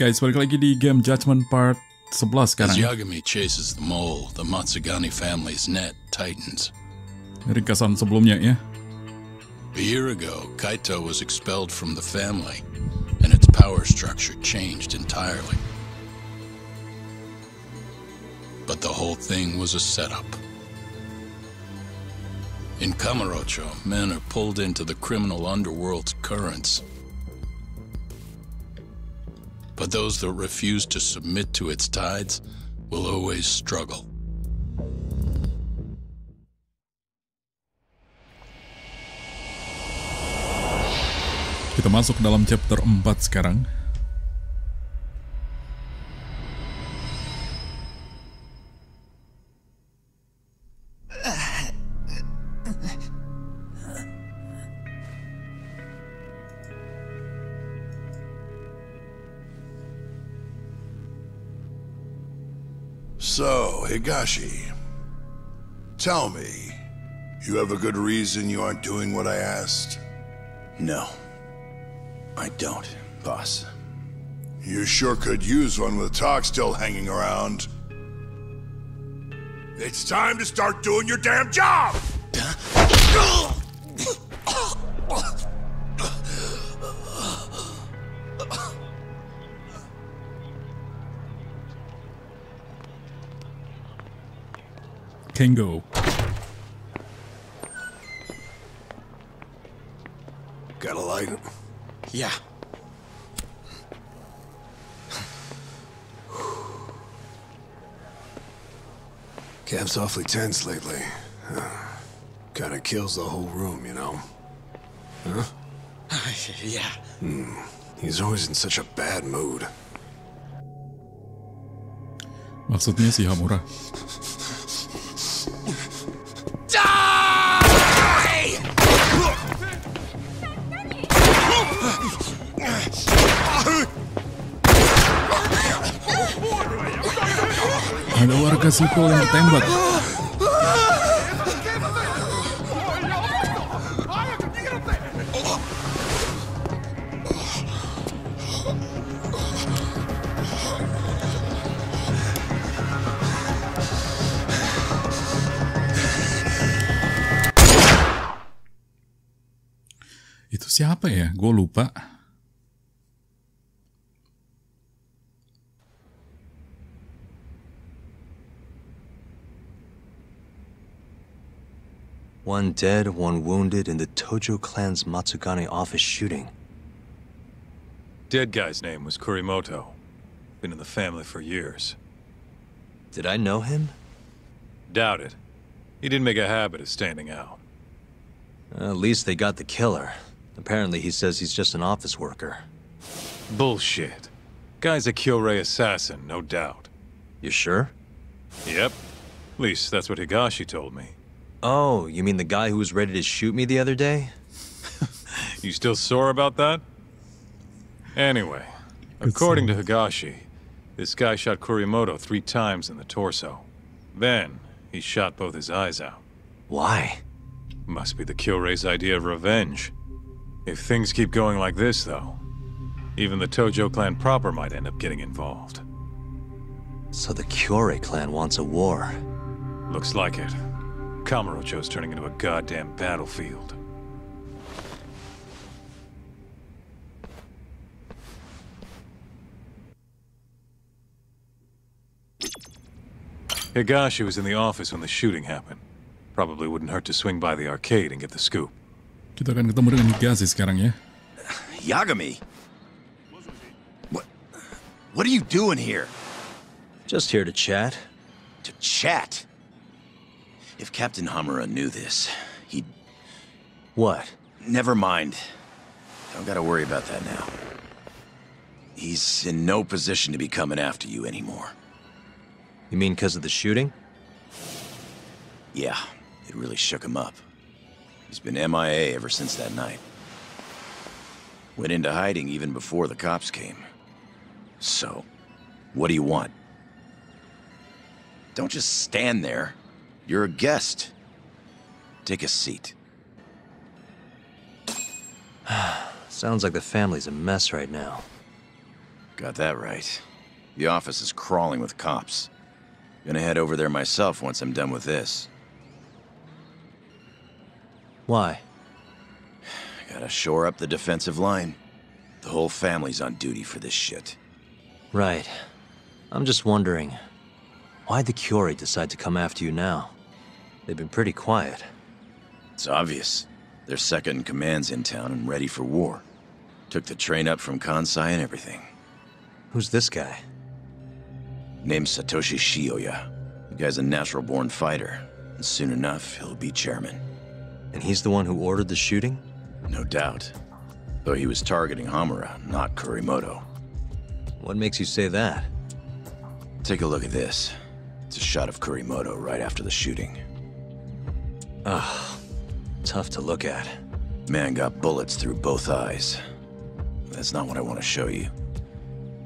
Guys, balik lagi di game Judgment Part 11 sekarang. As Yagami chases the mole, the Matsugani family's net tightens. Ringkasan sebelumnya ya. A year ago, Kaito was expelled from the family, and its power structure changed entirely. But the whole thing was a setup. In Kamurocho, men are pulled into the criminal underworld's currents. But those that refuse to submit to its tides will always struggle. Kita masuk dalam chapter 4 sekarang. So, Higashi, tell me, you have a good reason you aren't doing what I asked? No. I don't, boss. You sure could use one with talk still hanging around. It's time to start doing your damn job! Kingo. Got a light? Yeah. Camp's awfully tense lately. Kinda kills the whole room, you know? Huh? Yeah. He's always in such a bad mood. Maksudnya si Hamura. Ada warga sipil yang tertembak. Itu siapa ya? Gue lupa. One dead, one wounded in the Tojo clan's Matsugani office shooting. Dead guy's name was Kurimoto. Been in the family for years. Did I know him? Doubt it. He didn't make a habit of standing out. At least they got the killer. Apparently he says he's just an office worker. Bullshit. Guy's a Kyorei assassin, no doubt. You sure? Yep. At least that's what Higashi told me. Oh, you mean the guy who was ready to shoot me the other day? You still sore about that? Anyway, according to Higashi, this guy shot Kurimoto 3 times in the torso. Then, he shot both his eyes out. Why? Must be the Kyorei's idea of revenge. If things keep going like this, though, even the Tojo clan proper might end up getting involved. So the Kyorei clan wants a war. Looks like it. Kamurocho's turning into a goddamn battlefield. Higashi was in the office when the shooting happened. Probably wouldn't hurt to swing by the arcade and get the scoop. Kita akan ketemu dengan Higashi sekarang ya. Yagami! What are you doing here? Just here to chat. To chat? If Captain Hamura knew this, he'd... What? Never mind. Don't gotta worry about that now. He's in no position to be coming after you anymore. You mean because of the shooting? Yeah, it really shook him up. He's been MIA ever since that night. Went into hiding even before the cops came. So, what do you want? Don't just stand there. You're a guest. Take a seat. Sounds like the family's a mess right now. Got that right. The office is crawling with cops. Gonna head over there myself once I'm done with this. Why? Gotta shore up the defensive line. The whole family's on duty for this shit. Right. I'm just wondering, why'd the Kyorei decide to come after you now? They've been pretty quiet. It's obvious. Their second in command's in town and ready for war. Took the train up from Kansai and everything. Who's this guy? Named Satoshi Shioya. The guy's a natural-born fighter, and soon enough, he'll be chairman. And he's the one who ordered the shooting? No doubt. Though he was targeting Hamura, not Kurimoto. What makes you say that? Take a look at this. It's a shot of Kurimoto right after the shooting. Ugh. Tough to look at. Man got bullets through both eyes. That's not what I want to show you.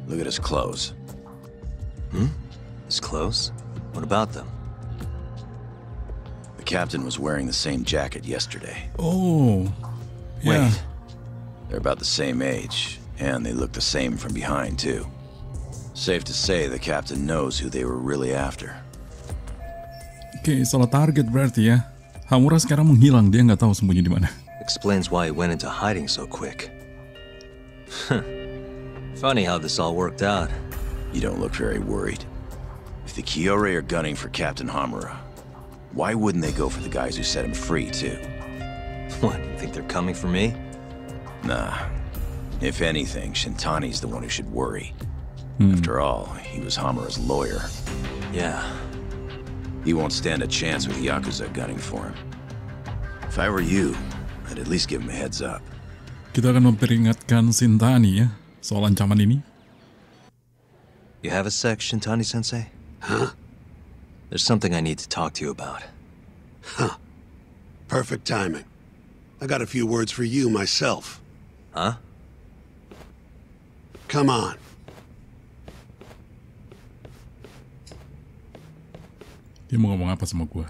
Look at his clothes. Hmm? His clothes? What about them? The captain was wearing the same jacket yesterday. Oh. Yeah. Wait. They're about the same age, and they look the same from behind, too. Safe to say the captain knows who they were really after. Okay, salah target berarti ya. Hamura sekarang menghilang, dia nggak tahu sembunyi di mana. Explains why he went into hiding so quick. Funny how this all worked out. You don't look very worried. If the Kyorei are gunning for Captain Hamura, why wouldn't they go for the guys who set him free, too? What, you think they're coming for me? Nah. If anything, Shintani's the one who should worry. After all, he was Hamura's lawyer. Yeah. He won't stand a chance with Yakuza gunning for him. If I were you, I'd at least give him a heads up. Kita akan memperingatkan Shintani ya, soal ancaman ini. You have a sec, Shintani-sensei? Huh? There's something I need to talk to you about. Huh. Perfect timing. I got a few words for you myself. Huh? Come on. Dia mau ngomong apa sama gua?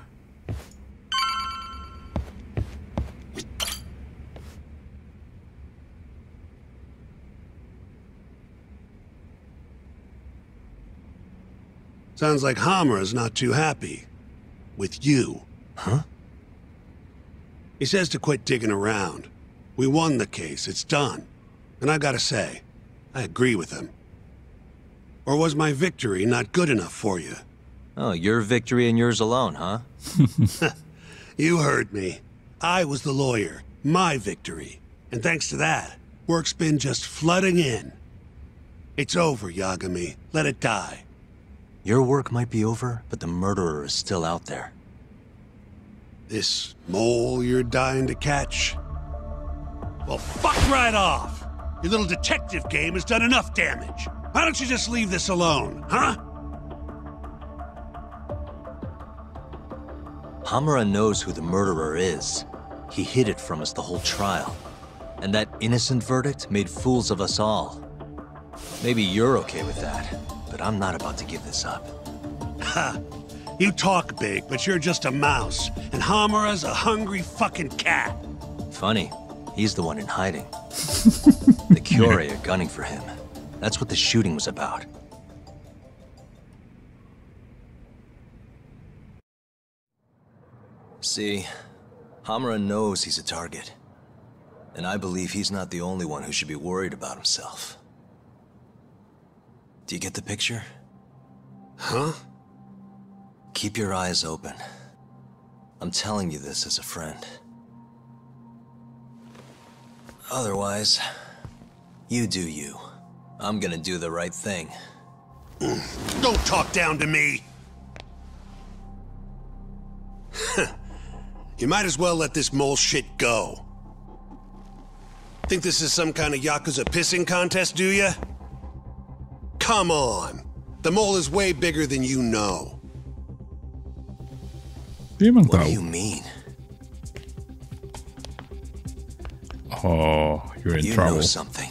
Sounds like Hamura's not too happy. With you. Huh? He says to quit digging around. We won the case, it's done. And I gotta say, I agree with him. Or was my victory not good enough for you? Oh, your victory and yours alone, huh? You heard me. I was the lawyer. My victory. And thanks to that, work's been just flooding in. It's over, Yagami. Let it die. Your work might be over, but the murderer is still out there. This mole you're dying to catch? Well, fuck right off! Your little detective game has done enough damage. Why don't you just leave this alone, huh? Hamura knows who the murderer is. He hid it from us the whole trial. And that innocent verdict made fools of us all. Maybe you're okay with that. But I'm not about to give this up. Ha! You talk big, but you're just a mouse, and Hamura's a hungry fucking cat. Funny, he's the one in hiding. The Kyorei are gunning for him. That's what the shooting was about. See, Hamura knows he's a target. And I believe he's not the only one who should be worried about himself. Do you get the picture? Huh? Keep your eyes open. I'm telling you this as a friend. Otherwise, you do you. I'm gonna do the right thing. Don't talk down to me! You might as well let this mole shit go. Think this is some kind of Yakuza pissing contest, do ya? Come on! The mole is way bigger than you know. What do you mean? Oh, you're in trouble. You know something.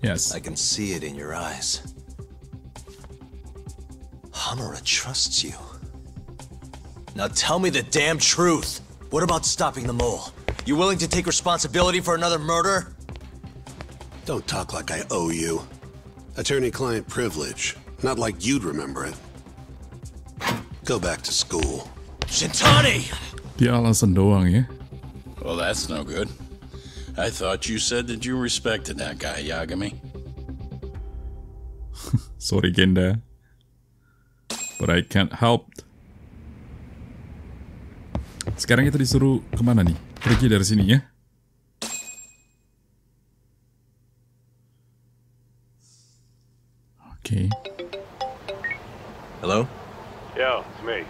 Yes. I can see it in your eyes. Hamura trusts you. Now tell me the damn truth. What about stopping the mole? You willing to take responsibility for another murder? Don't talk like I owe you. Attorney-client privilege. Not like you'd remember it. Go back to school. Shintani! Die alasan doang, yeah? Well, that's no good. I thought you said that you respected that guy, Yagami. Sorry, Genda. But I can't help. Sekarang kita disuruh kemana nih? Pergi dari sini ya. Okay. Hello? Yo, it's me.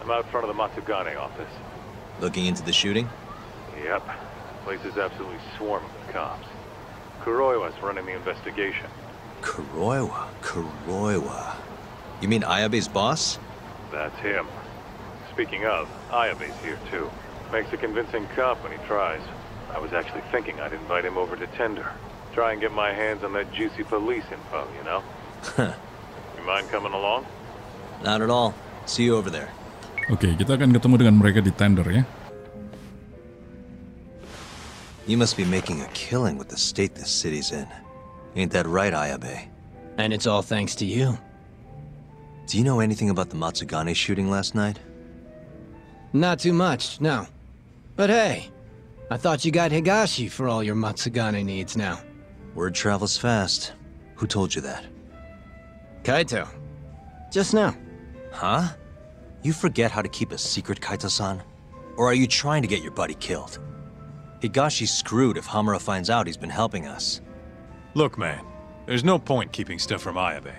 I'm out front of the Matsugani office. Looking into the shooting? Yep. The place is absolutely swarming with cops. Kuroiwa's running the investigation. Kuroiwa? Kuroiwa. You mean Ayabe's boss? That's him. Speaking of, Ayabe's here too. Makes a convincing cop when he tries. I was actually thinking I'd invite him over to Tender. Try and get my hands on that juicy police info, you know? You mind coming along? Not at all. See you over there. Okay, kita akan ketemu dengan mereka di Tender ya. You must be making a killing with the state this city's in. Ain't that right, Ayabe? And it's all thanks to you. Do you know anything about the Matsugani shooting last night? Not too much, no. But hey, I thought you got Higashi for all your Matsugani needs now. Word travels fast. Who told you that? Kaito. Just now. Huh? You forget how to keep a secret, Kaito-san? Or are you trying to get your buddy killed? Higashi's screwed if Hamura finds out he's been helping us. Look, man. There's no point keeping stuff from Ayabe.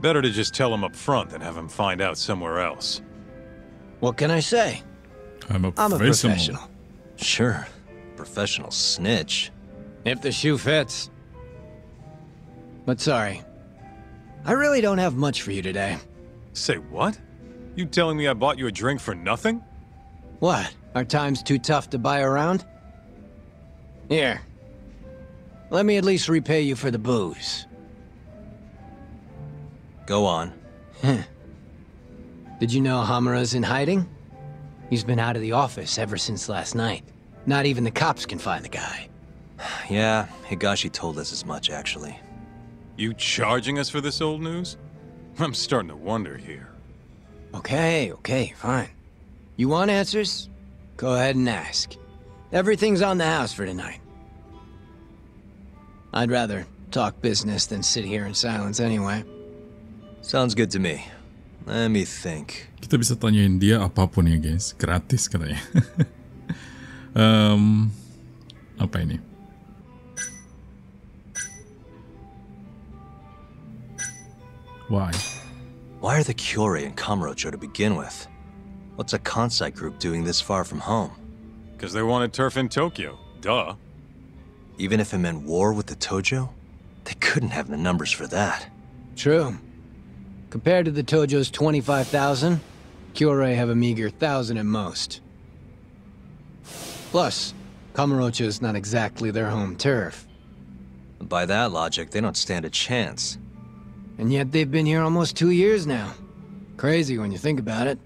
Better to just tell him up front than have him find out somewhere else. What can I say? I'm a professional. Sure. Professional snitch. If the shoe fits. But sorry. I really don't have much for you today. Say what? You telling me I bought you a drink for nothing? What? Our time's too tough to buy around? Here. Let me at least repay you for the booze. Go on. Did you know Hamura's in hiding? He's been out of the office ever since last night. Not even the cops can find the guy. Yeah, Higashi told us as much, actually. You charging us for this old news? I'm starting to wonder here. Okay, okay, fine. You want answers? Go ahead and ask. Everything's on the house for tonight. I'd rather talk business than sit here in silence anyway. Sounds good to me. Let me think. Kita bisa tanyain dia apapun ya guys, gratis katanya. Apa ini? Why? Why are the Kyorei and Kamurocho to begin with? What's a Kansai group doing this far from home? Because they wanted turf in Tokyo, duh. Even if it meant war with the Tojo? They couldn't have the numbers for that. True. Compared to the Tojo's 25,000, Kyorei have a meager 1,000 at most. Plus, Kamurocho is not exactly their home turf. By that logic, they don't stand a chance. And yet they've been here almost 2 years now. Crazy when you think about it.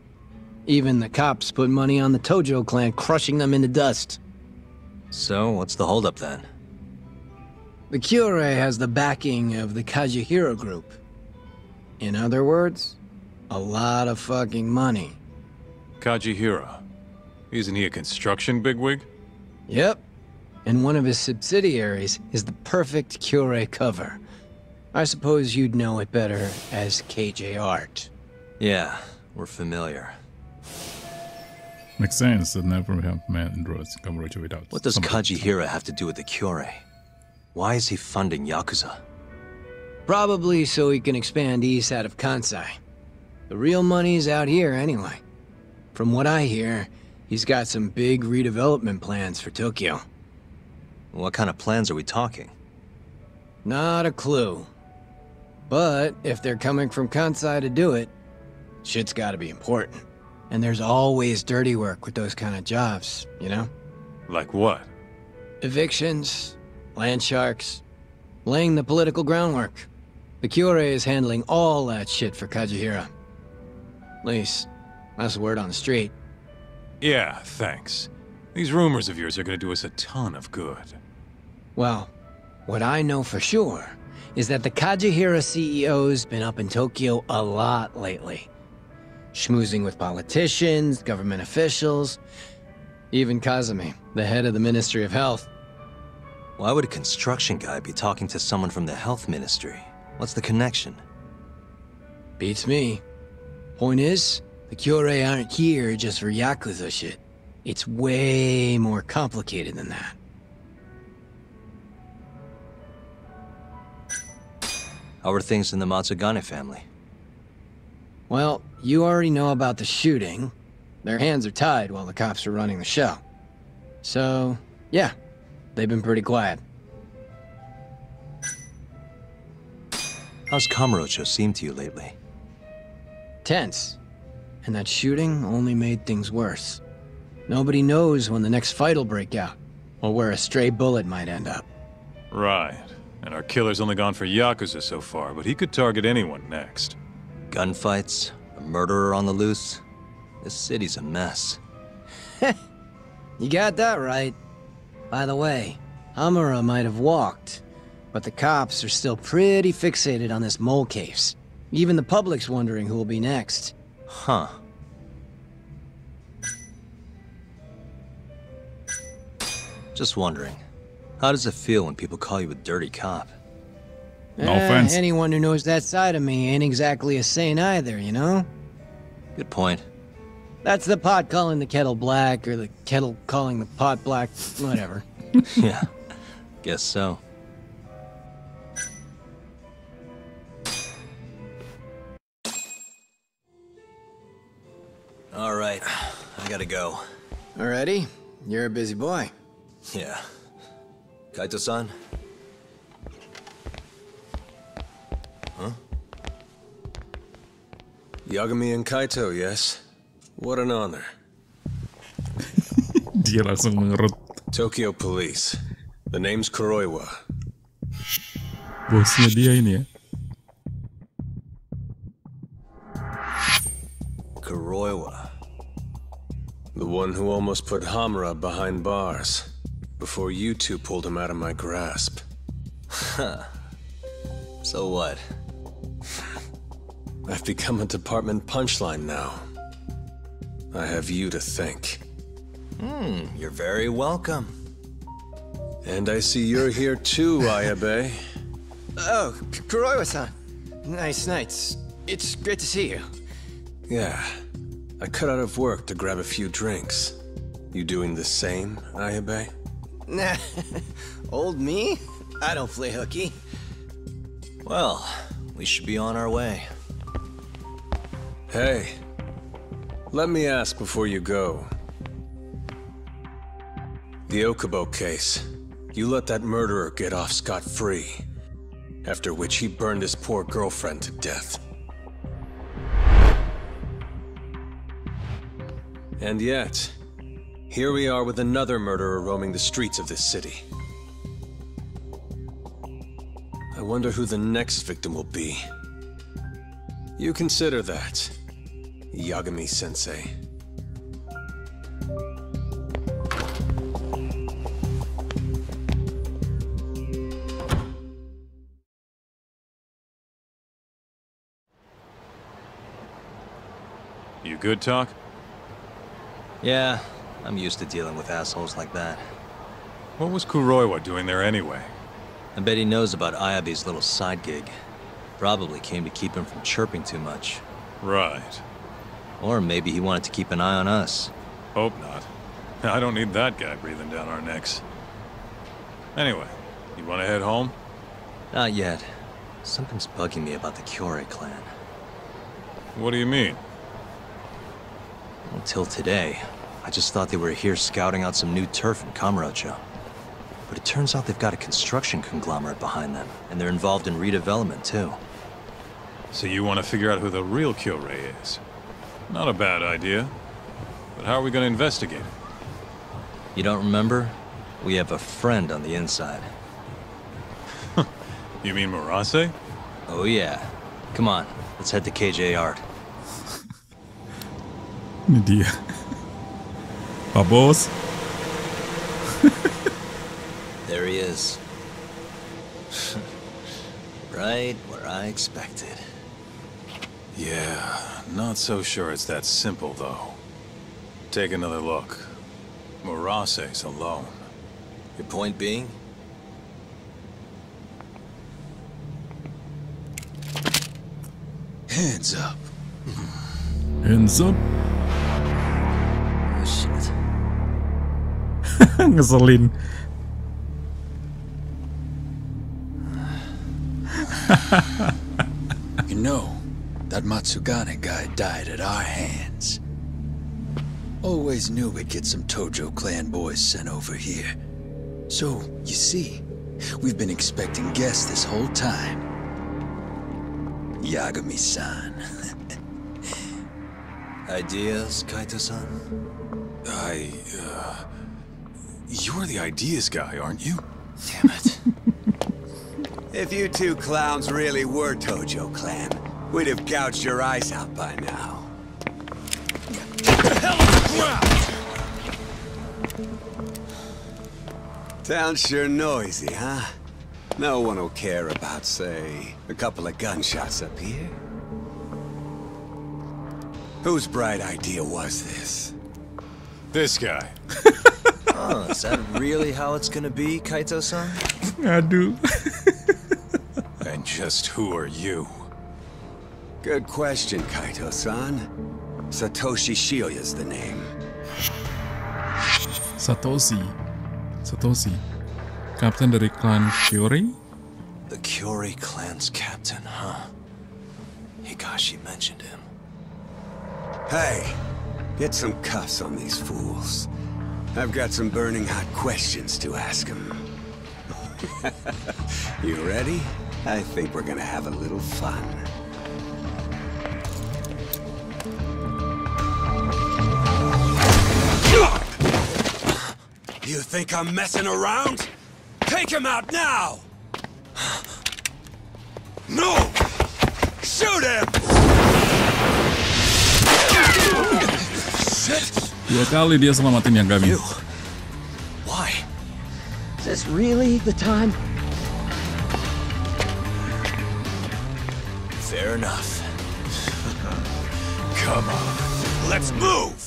Even the cops put money on the Tojo clan, crushing them into dust. So, what's the holdup then? The Kyorei has the backing of the Kajihira group. In other words, a lot of fucking money. Kajihira. Isn't he a construction bigwig? Yep. And one of his subsidiaries is the perfect Kyorei cover. I suppose you'd know it better as KJ Art. Yeah, we're familiar. Makes sense that never have met Kamurocho without. What does Kajihira have to do with the Kyorei? Why is he funding Yakuza? Probably so he can expand east out of Kansai. The real money's out here anyway. From what I hear, he's got some big redevelopment plans for Tokyo. What kind of plans are we talking? Not a clue. But if they're coming from Kansai to do it, shit's gotta be important. And there's always dirty work with those kind of jobs, you know? Like what? Evictions, land sharks, laying the political groundwork. The Kyorei is handling all that shit for Kajihira. At least, that's the word on the street. Yeah, thanks. These rumors of yours are gonna do us a ton of good. Well, what I know for sure is that the Kajihira CEO's been up in Tokyo a lot lately. Schmoozing with politicians, government officials, even Kazumi, the head of the Ministry of Health. Why would a construction guy be talking to someone from the health ministry? What's the connection? Beats me. Point is, the Kyorei aren't here just for Yakuza shit. It's way more complicated than that. How are things in the Matsugani family? Well, you already know about the shooting. Their hands are tied while the cops are running the show. So, yeah, they've been pretty quiet. How's Kamurocho seemed to you lately? Tense. And that shooting only made things worse. Nobody knows when the next fight'll break out, or where a stray bullet might end up. Right. And our killer's only gone for Yakuza so far, but he could target anyone next. Gunfights, a murderer on the loose. This city's a mess. You got that right. By the way, Hamura might have walked, but the cops are still pretty fixated on this mole case. Even the public's wondering who will be next. Huh. Just wondering. How does it feel when people call you a dirty cop? No offense. Anyone who knows that side of me ain't exactly a saint either, you know? Good point. That's the pot calling the kettle black, or the kettle calling the pot black, whatever. Yeah, guess so. Alright, I gotta go. Already? You're a busy boy. Yeah. Kaito-san? Huh? Yagami and Kaito, yes? What an honor. Tokyo Police. The name's Kuroiwa. Bosnya dia ini ya. Kuroiwa. The one who almost put Hamura behind bars. Before you two pulled him out of my grasp. Huh. So what? I've become a department punchline now. I have you to thank. Hmm, you're very welcome. And I see you're here too, Ayabe. Oh, Kuroiwa-san. Nice nights. It's great to see you. Yeah. I cut out of work to grab a few drinks. You doing the same, Ayabe? Nah, old me? I don't play hooky. Well, we should be on our way. Hey, let me ask before you go. The Okubo case. You let that murderer get off scot-free, after which he burned his poor girlfriend to death. And yet, here we are with another murderer roaming the streets of this city. I wonder who the next victim will be. You consider that, Yagami-sensei. You good, Talk? Yeah. I'm used to dealing with assholes like that. What was Kuroiwa doing there anyway? I bet he knows about Ayabe's little side gig. Probably came to keep him from chirping too much. Right. Or maybe he wanted to keep an eye on us. Hope not. I don't need that guy breathing down our necks. Anyway, you want to head home? Not yet. Something's bugging me about the Kyorei clan. What do you mean? Until today, I just thought they were here scouting out some new turf in Kamurocho. But it turns out they've got a construction conglomerate behind them, and they're involved in redevelopment, too. So you want to figure out who the real Kyorei is? Not a bad idea. But how are we going to investigate it? You don't remember? We have a friend on the inside. You mean Murase? Oh, yeah. Come on, let's head to KJ Art. Dia. My boss. There he is. right where I expected. Yeah, not so sure it's that simple, though. Take another look. Murase's alone. Your point being? Hands up. Hands up? Oh, shit. Ngeselin. You know, that Matsugani guy died at our hands. Always knew we'd get some Tojo clan boys sent over here. So, you see, we've been expecting guests this whole time. Yagami-san. Ideas, Kaito-san? You're the ideas guy, aren't you? Damn it. If you two clowns really were Tojo Clan, we'd have gouged your eyes out by now. Sounds sure noisy, huh? No one will care about, say, a couple of gunshots up here. Whose bright idea was this? This guy. Oh, is that really how it's gonna be, Kaito-san? I do. And just who are you? Good question, Kaito-san. Satoshi Shioya's the name. Satoshi. Captain dari Clan Kyorei? The Kyorei Clan's captain, huh? Higashi mentioned him. Hey, get some cuffs on these fools. I've got some burning hot questions to ask them. You ready? I think we're gonna have a little fun. You think I'm messing around? Take him out now! No! Shoot him! Shit! Dua kali dia selamatin Yagami. Why? Is this really the time? Fair enough. Come on, let's move!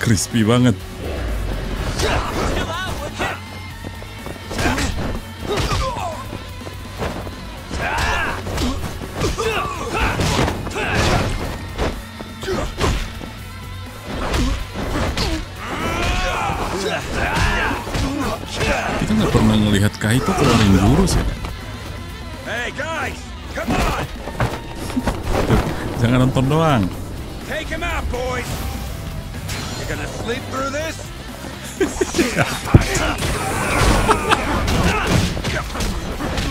Crispy banget. Kita nggak pernah melihat Kaito keluarin jurus ya. Hey guys, come on. Jangan nonton doang. Take him out, boys. Gonna sleep through this?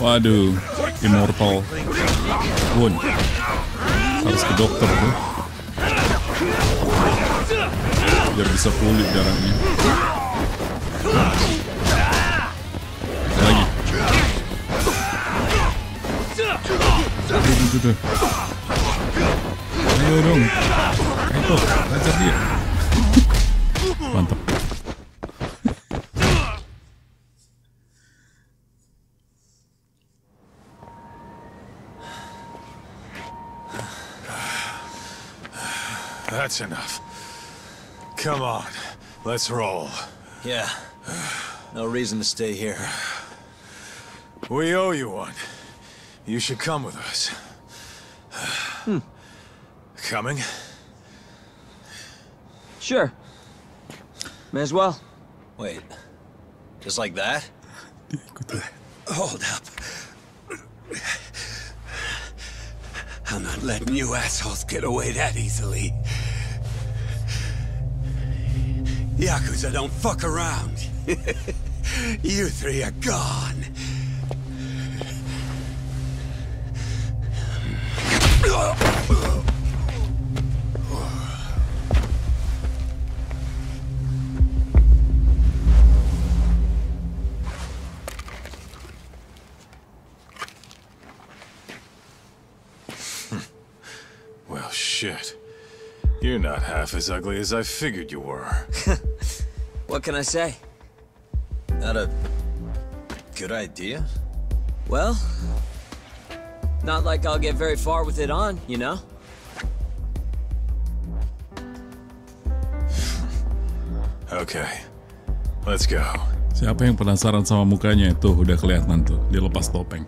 Waduh, immortal. Bun. Harus ke dokter tuh. Biar bisa pulih darahnya. Lagi. Dude. Mantap. That's enough. Come on, let's roll. Yeah. No reason to stay here. We owe you one. You should come with us. Coming? Sure. May as well. Wait. Just like that? Hold up. I'm not letting you assholes get away that easily. Yakuza don't fuck around. You three are gone. Well, shit. You're not half as ugly as I figured you were. What can I say? Not a good idea? Well, not like I'll get very far with it on, you know? Okay, let's go. Siapa yang penasaran sama mukanya? Tuh, udah kelihatan tuh. Dia lepas topeng.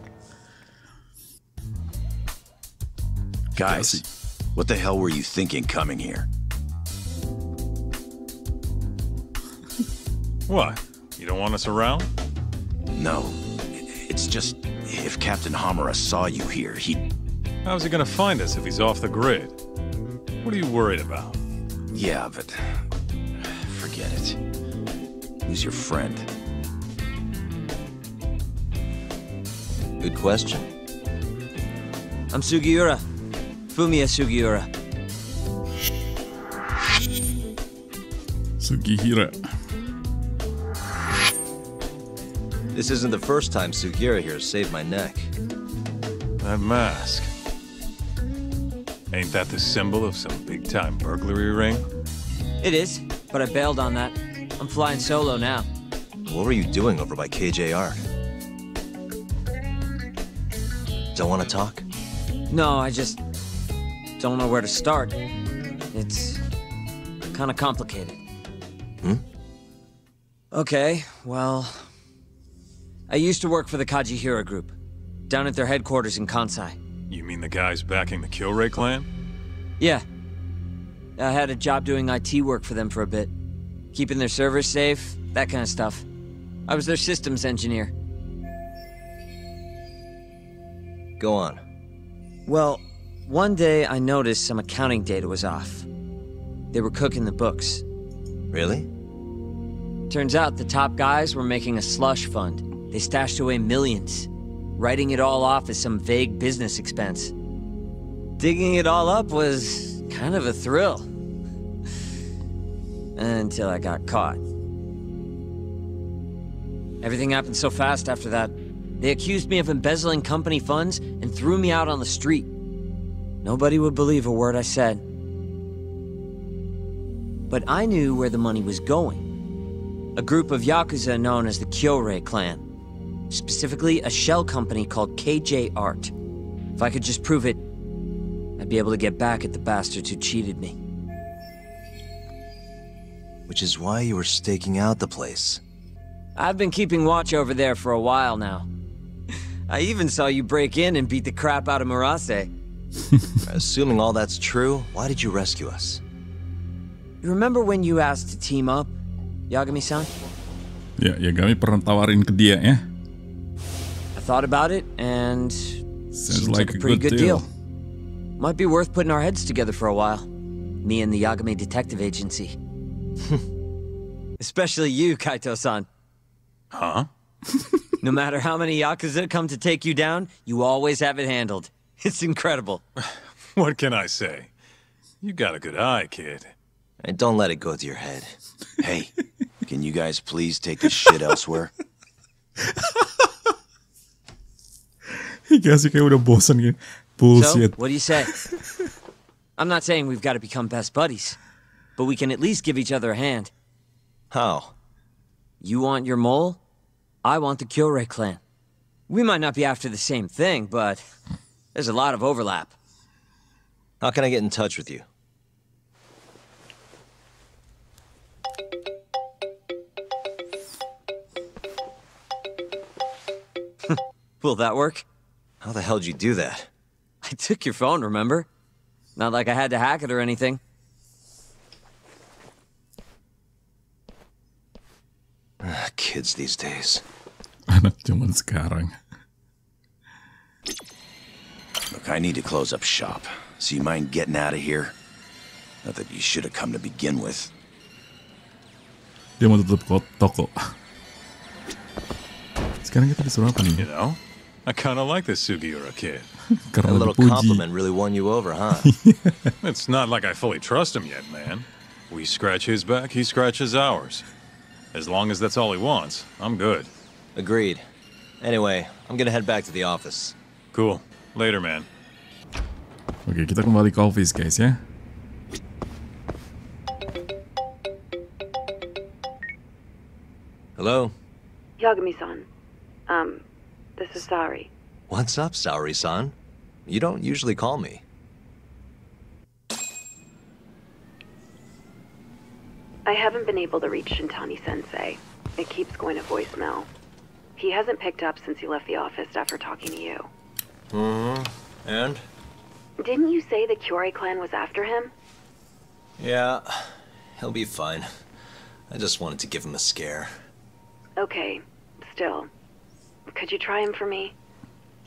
Guys, what the hell were you thinking coming here? What? You don't want us around? No, it's just... If Captain Hamura saw you here, he'd... How's he gonna find us if he's off the grid? What are you worried about? Yeah, but... Forget it. Who's your friend? Good question. I'm Sugiura. Fumiya Sugiura. Sugihira. This isn't the first time Sugiura here has saved my neck. That mask. Ain't that the symbol of some big-time burglary ring? It is, but I bailed on that. I'm flying solo now. What were you doing over by KJ Art? Don't want to talk? No, I just don't know where to start. It's kind of complicated. Hmm? Okay, well... I used to work for the Kajihira group, down at their headquarters in Kansai. You mean the guys backing the Kyorei Clan? Yeah. I had a job doing IT work for them for a bit. Keeping their servers safe, that kind of stuff. I was their systems engineer. Go on. Well, one day I noticed some accounting data was off. They were cooking the books. Really? Turns out the top guys were making a slush fund. They stashed away millions, writing it all off as some vague business expense. Digging it all up was kind of a thrill. Until I got caught. Everything happened so fast after that. They accused me of embezzling company funds and threw me out on the street. Nobody would believe a word I said. But I knew where the money was going. A group of Yakuza known as the Kyorei Clan. Specifically, a shell company called KJ Art. If I could just prove it, I'd be able to get back at the bastards who cheated me. Which is why you were staking out the place. I've been keeping watch over there for a while now. I even saw you break in and beat the crap out of Murase. Assuming all that's true, why did you rescue us? You remember when you asked to team up, Yagami-san? Yeah, Yagami pernah tawarin ke dia, ya? Thought about it, and seems like a pretty good deal. Might be worth putting our heads together for a while. Me and the Yagami Detective Agency. Especially you, Kaito-san. Huh? No matter how many Yakuza come to take you down, you always have it handled. It's incredible. What can I say? You got a good eye, kid. And don't let it go to your head. Hey, can you guys please take this shit elsewhere? Higashi kayak udah bosan gitu. Bullshit. So, what do you say? I'm not saying we've got to become best buddies, but we can at least give each other a hand. How? You want your mole? I want the Kyorei clan. We might not be after the same thing, but there's a lot of overlap. How can I get in touch with you? Will that work? How the hell did you do that? I took your phone, remember? Not like I had to hack it or anything. Kids these days. Look, I need to close up shop. So you mind getting out of here? Not that you should have come to begin with. You know, I kind of like this Sugiura kid. That little compliment really won you over, huh? It's not like I fully trust him yet, man. We scratch his back, he scratches ours. As long as that's all he wants, I'm good. Agreed. Anyway, I'm gonna head back to the office. Cool. Later, man. Oke, kita kembali ke office, guys, ya. Hello? Yagami-san. This is Sari. What's up, Sari-san? You don't usually call me. I haven't been able to reach Shintani-sensei. It keeps going to voicemail. He hasn't picked up since he left the office after talking to you. Mm-hmm. And? Didn't you say the Kyorei clan was after him? Yeah, he'll be fine. I just wanted to give him a scare. Okay, still. Could you try him for me?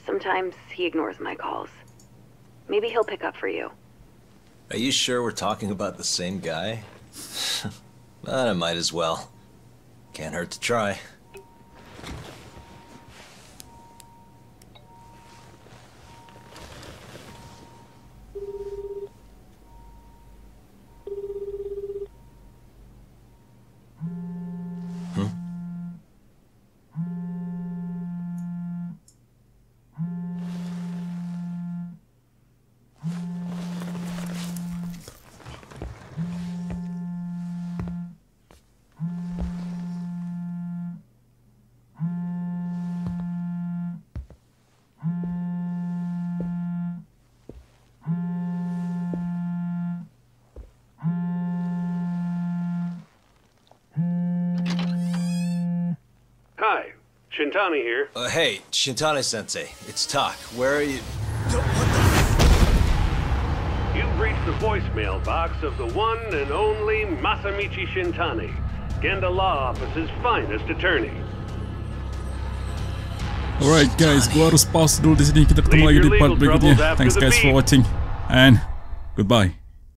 Sometimes he ignores my calls. Maybe he'll pick up for you. Are you sure we're talking about the same guy? But I might as well. Can't hurt to try. Shintani here. Hey, Shintani-sensei. It's Tak. Where are you? What the? You've reached the voicemail box of the one and only Masamichi Shintani, Genda Law Office's finest attorney. Alright guys, gua harus pause dulu di sini. Kita ketemu lagi di part berikutnya. Thanks guys for watching and goodbye.